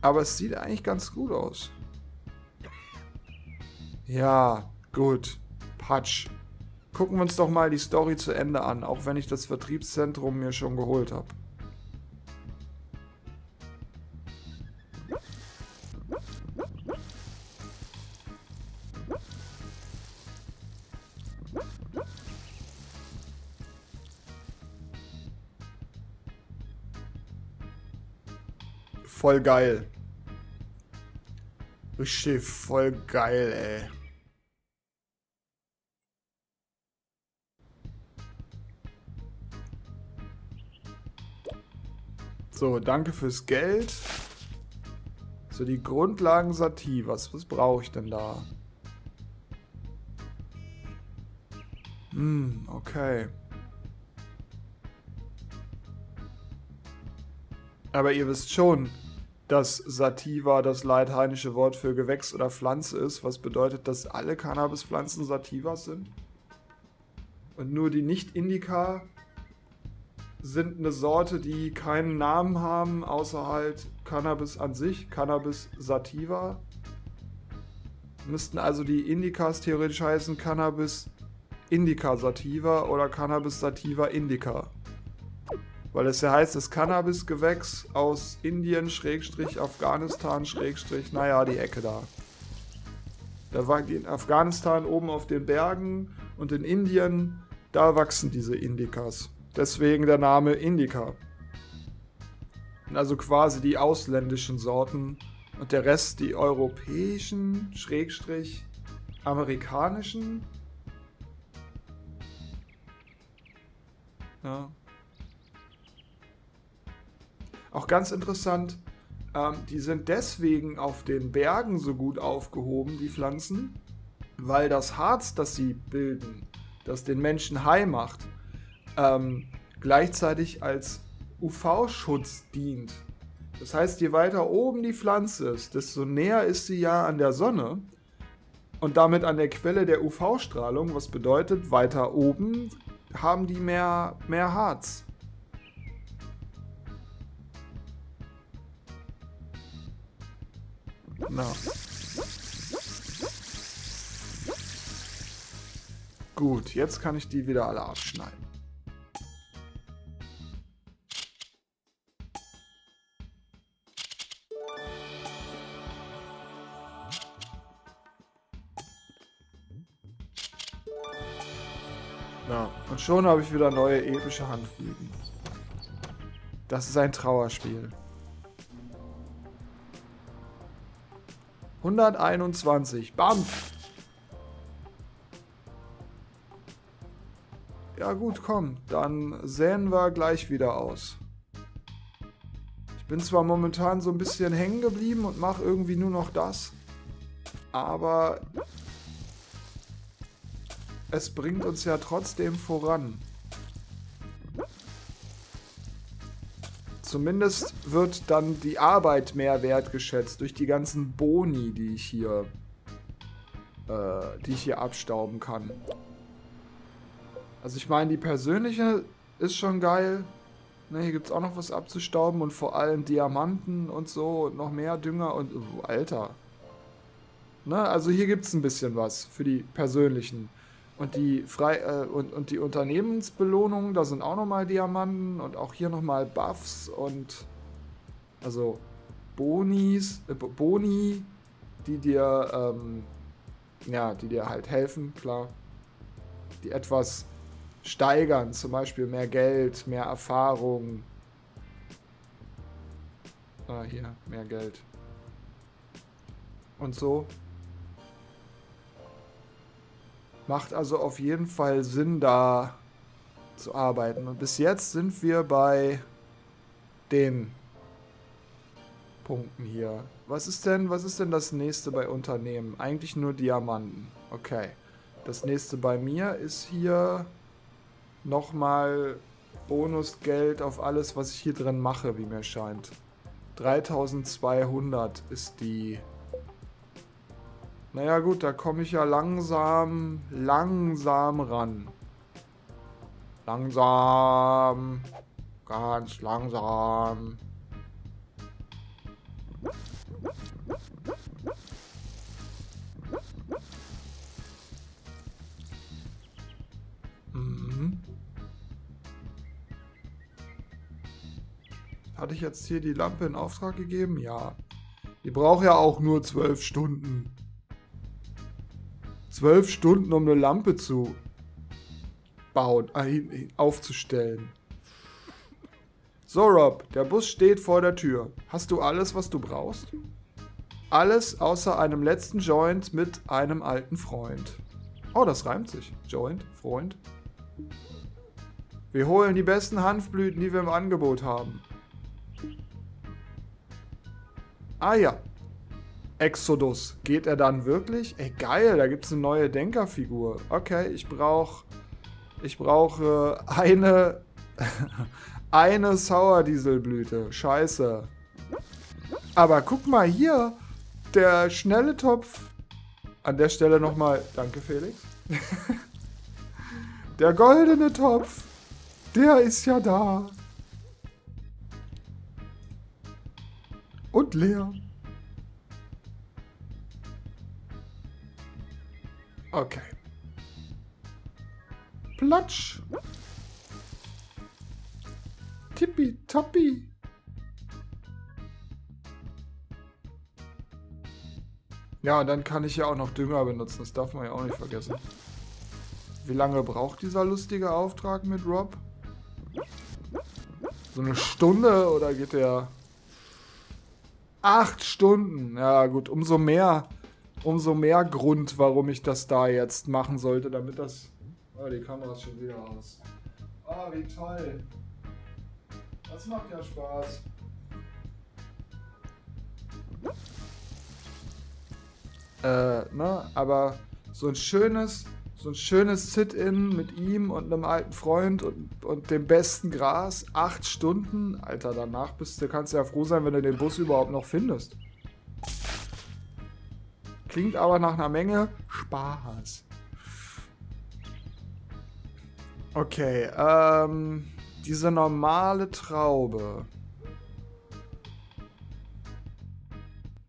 Aber es sieht eigentlich ganz gut aus. Ja, gut. Patsch. Gucken wir uns doch mal die Story zu Ende an, auch wenn ich das Vertriebszentrum mir schon geholt habe. Voll geil. Richtig voll geil, ey. So, danke fürs Geld. So, die Grundlagen Sativa. Was brauche ich denn da? Okay. Aber ihr wisst schon, dass Sativa das lateinische Wort für Gewächs oder Pflanze ist, was bedeutet, dass alle Cannabispflanzen Sativas sind. Und nur die Nicht-Indica sind eine Sorte, die keinen Namen haben, außer halt Cannabis an sich, Cannabis sativa. Müssten also die Indikas theoretisch heißen Cannabis indica sativa oder Cannabis sativa indica. Weil es ja heißt, das Cannabis-Gewächs aus Indien, Schrägstrich, Afghanistan, Schrägstrich, naja, die Ecke da. Da war in Afghanistan oben auf den Bergen und in Indien, da wachsen diese Indikas. Deswegen der Name Indica. Also quasi die ausländischen Sorten und der Rest die europäischen, Schrägstrich, amerikanischen. Ja. Auch ganz interessant, die sind deswegen auf den Bergen so gut aufgehoben, die Pflanzen, weil das Harz, das sie bilden, das den Menschen high macht, gleichzeitig als UV-Schutz dient. Das heißt, je weiter oben die Pflanze ist, desto näher ist sie ja an der Sonne und damit an der Quelle der UV-Strahlung, was bedeutet, weiter oben haben die mehr Harz. Na. Gut, jetzt kann ich die wieder alle abschneiden. Und schon habe ich wieder neue epische Handflügel. Das ist ein Trauerspiel. 121. Bamf! Ja gut, komm. Dann säen wir gleich wieder aus. Ich bin zwar momentan so ein bisschen hängen geblieben und mache irgendwie nur noch das. Aber... es bringt uns ja trotzdem voran. Zumindest wird dann die Arbeit mehr wertgeschätzt durch die ganzen Boni, die ich hier abstauben kann. Also ich meine, die persönliche ist schon geil. Ne, hier gibt es auch noch was abzustauben und vor allem Diamanten und so und noch mehr Dünger und... oh, Alter. Ne, also hier gibt es ein bisschen was für die persönlichen. Und die Unternehmensbelohnungen, da sind auch nochmal Diamanten und auch hier nochmal Buffs und also Boni, die dir halt helfen, klar, die etwas steigern, zum Beispiel mehr Geld, mehr Erfahrung. Ah, hier, mehr Geld. Und so. Macht also auf jeden Fall Sinn, da zu arbeiten. Und bis jetzt sind wir bei den Punkten hier. Was ist denn das nächste bei Unternehmen? Eigentlich nur Diamanten. Okay. Das nächste bei mir ist hier nochmal Bonusgeld auf alles, was ich hier drin mache, wie mir scheint. 3200 ist die... naja gut, da komme ich ja langsam ran. Langsam. Ganz langsam. Hatte ich jetzt hier die Lampe in Auftrag gegeben? Ja. Die braucht ja auch nur 12 Stunden. 12 Stunden, um eine Lampe zu bauen, aufzustellen. So, Rob, der Bus steht vor der Tür. Hast du alles, was du brauchst? Alles außer einem letzten Joint mit einem alten Freund. Oh, das reimt sich. Joint, Freund. Wir holen die besten Hanfblüten, die wir im Angebot haben. Ah ja, Exodus. Geht er dann wirklich? Ey, geil, da gibt es eine neue Denkerfigur. Okay, ich brauche eine Sauerdieselblüte. Scheiße. Aber guck mal hier, der schnelle Topf. An der Stelle nochmal, danke Felix. Der goldene Topf, der ist ja da. Und leer. Okay. Platsch. Tippitoppi. Ja, und dann kann ich ja auch noch Dünger benutzen. Das darf man ja auch nicht vergessen. Wie lange braucht dieser lustige Auftrag mit Rob? So eine Stunde oder geht der... 8 Stunden. Ja gut, umso mehr Grund, warum ich das da jetzt machen sollte, damit das... Oh, die Kamera ist schon wieder aus. Oh, wie toll. Das macht ja Spaß. Ne, aber so ein schönes Sit-In mit ihm und einem alten Freund und dem besten Gras. 8 Stunden. Alter, danach kannst du ja froh sein, wenn du den Bus überhaupt noch findest. Klingt aber nach einer Menge Spaß. Okay, diese normale Traube.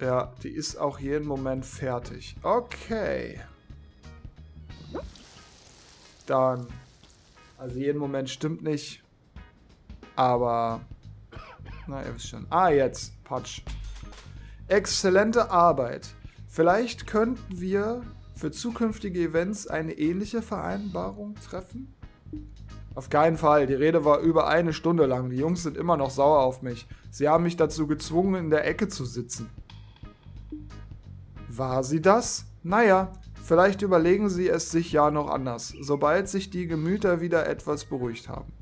Ja, die ist auch jeden Moment fertig. Okay. Dann, also jeden Moment stimmt nicht, aber, na ihr wisst schon. Ah, jetzt, Patsch. Exzellente Arbeit. Vielleicht könnten wir für zukünftige Events eine ähnliche Vereinbarung treffen? Auf keinen Fall, die Rede war über 1 Stunde lang. Die Jungs sind immer noch sauer auf mich. Sie haben mich dazu gezwungen, in der Ecke zu sitzen. War sie das? Naja. Vielleicht überlegen sie es sich ja noch anders, sobald sich die Gemüter wieder etwas beruhigt haben.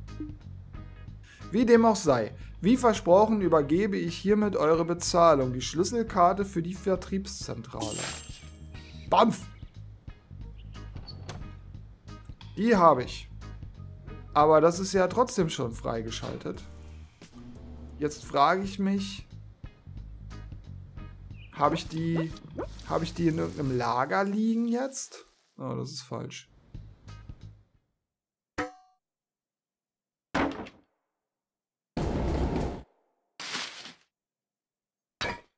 Wie dem auch sei, wie versprochen übergebe ich hiermit eure Bezahlung, die Schlüsselkarte für die Vertriebszentrale. BAMF! Die habe ich. Aber das ist ja trotzdem schon freigeschaltet. Jetzt frage ich mich... Habe ich die in irgendeinem Lager liegen jetzt? Oh, das ist falsch.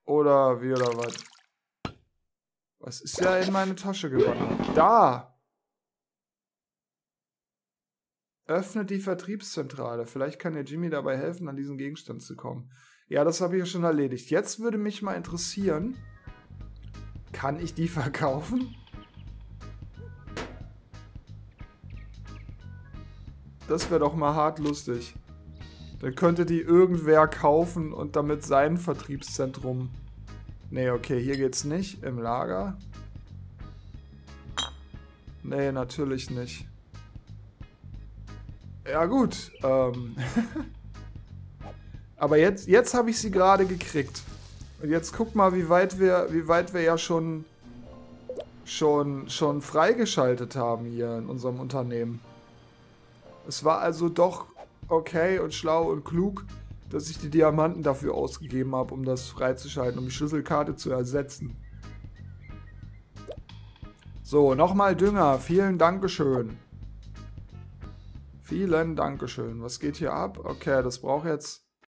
Oder wie oder was? Was ist ja in meine Tasche gewandert? Da! Öffnet die Vertriebszentrale. Vielleicht kann dir Jimmy dabei helfen, an diesen Gegenstand zu kommen. Ja, das habe ich ja schon erledigt. Jetzt würde mich mal interessieren, kann ich die verkaufen? Das wäre doch mal hart lustig. Dann könnte die irgendwer kaufen und damit sein Vertriebszentrum... Nee, okay, hier geht's nicht. Im Lager. Nee, natürlich nicht. Ja gut, aber jetzt habe ich sie gerade gekriegt. Und jetzt guck mal, wie weit wir ja schon freigeschaltet haben hier in unserem Unternehmen. Es war also doch okay und schlau und klug, dass ich die Diamanten dafür ausgegeben habe, um das freizuschalten, um die Schlüsselkarte zu ersetzen. So, nochmal Dünger. Vielen Dankeschön. Vielen Dankeschön. Was geht hier ab? Okay, das braucht jetzt...